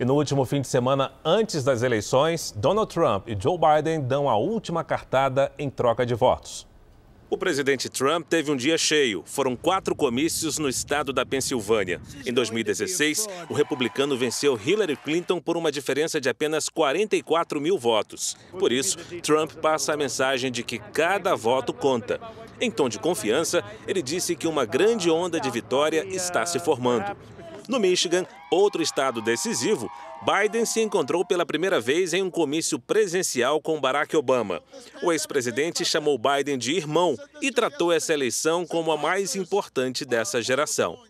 E no último fim de semana, antes das eleições, Donald Trump e Joe Biden dão a última cartada em troca de votos. O presidente Trump teve um dia cheio. Foram 4 comícios no estado da Pensilvânia. Em 2016, o republicano venceu Hillary Clinton por uma diferença de apenas 44 mil votos. Por isso, Trump passa a mensagem de que cada voto conta. Em tom de confiança, ele disse que uma grande onda de vitória está se formando. No Michigan, outro estado decisivo, Biden se encontrou pela primeira vez em um comício presencial com Barack Obama. O ex-presidente chamou Biden de irmão e tratou essa eleição como a mais importante dessa geração.